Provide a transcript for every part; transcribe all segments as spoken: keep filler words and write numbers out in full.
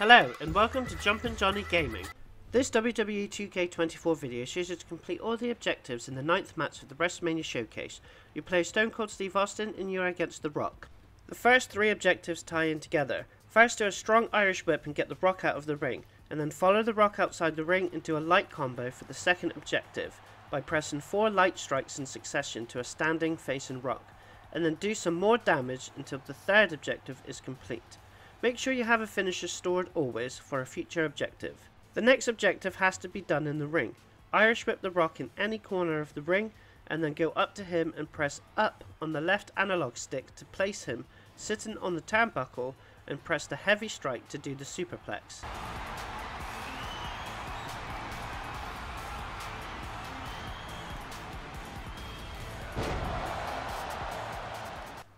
Hello and welcome to Jumpin' Johnny Gaming. This W W E two K twenty-four video shows you to complete all the objectives in the ninth match of the Wrestlemania Showcase. You play Stone Cold Steve Austin and you are against The Rock. The first three objectives tie in together. First, do a strong Irish whip and get The Rock out of the ring, and then follow The Rock outside the ring and do a light combo for the second objective by pressing four light strikes in succession to a standing facing Rock, and then do some more damage until the third objective is complete. Make sure you have a finisher stored always for a future objective. The next objective has to be done in the ring. Irish whip The Rock in any corner of the ring and then go up to him and press up on the left analog stick to place him sitting on the turnbuckle and press the heavy strike to do the superplex.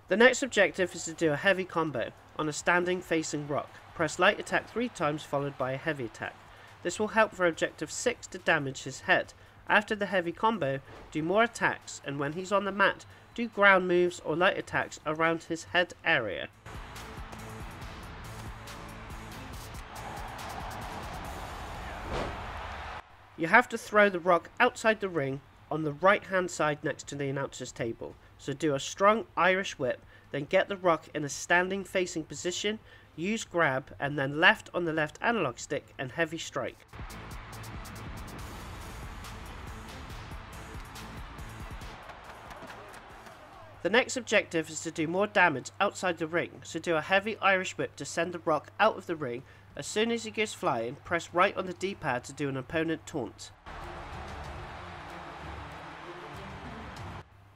The next objective is to do a heavy combo on a standing facing Rock. Press light attack three times followed by a heavy attack. This will help for objective six to damage his head. After the heavy combo, do more attacks, and when he's on the mat, do ground moves or light attacks around his head area. You have to throw The Rock outside the ring on the right hand side next to the announcer's table. So do a strong Irish whip, then get The Rock in a standing facing position, use grab, and then left on the left analog stick and heavy strike. The next objective is to do more damage outside the ring, so do a heavy Irish whip to send The Rock out of the ring. As soon as he goes flying, press right on the D-pad to do an opponent taunt.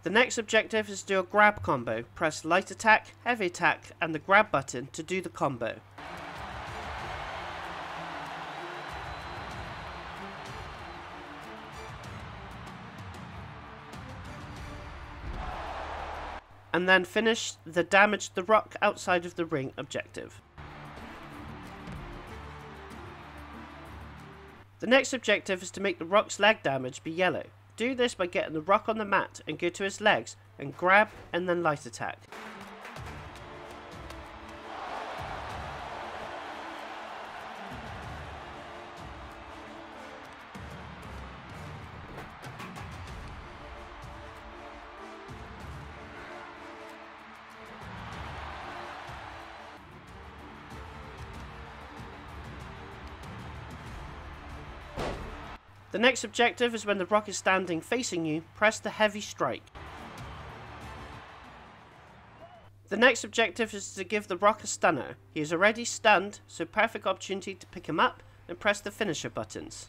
The next objective is to do a grab combo. Press light attack, heavy attack, and the grab button to do the combo. And then finish the damage The Rock outside of the ring objective. The next objective is to make The Rock's leg damage be yellow. Do this by getting The Rock on the mat and go to his legs and grab and then light attack. The next objective is when The Rock is standing facing you, press the heavy strike. The next objective is to give The Rock a stunner. He is already stunned, so perfect opportunity to pick him up and press the finisher buttons.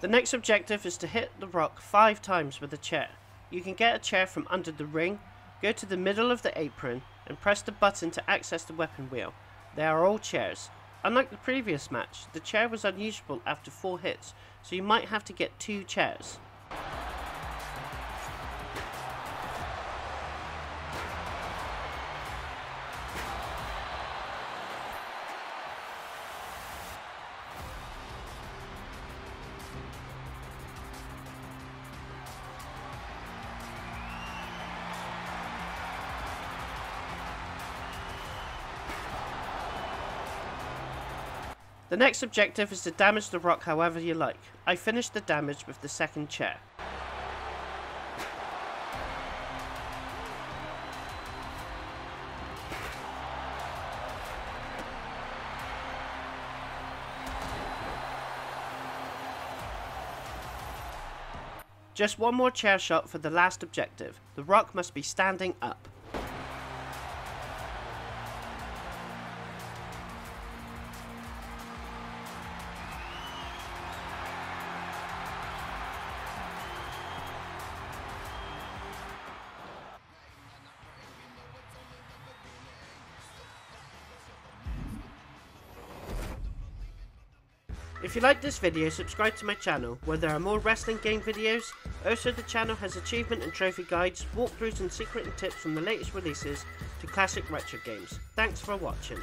The next objective is to hit The Rock five times with a chair. You can get a chair from under the ring, go to the middle of the apron and press the button to access the weapon wheel. They are all chairs. Unlike the previous match, the chair was unusable after four hits, so you might have to get two chairs. The next objective is to damage The Rock however you like. I finished the damage with the second chair. Just one more chair shot for the last objective. The Rock must be standing up. If you like this video, subscribe to my channel where there are more wrestling game videos. Also, the channel has achievement and trophy guides, walkthroughs and secret and tips from the latest releases to classic retro games. Thanks for watching.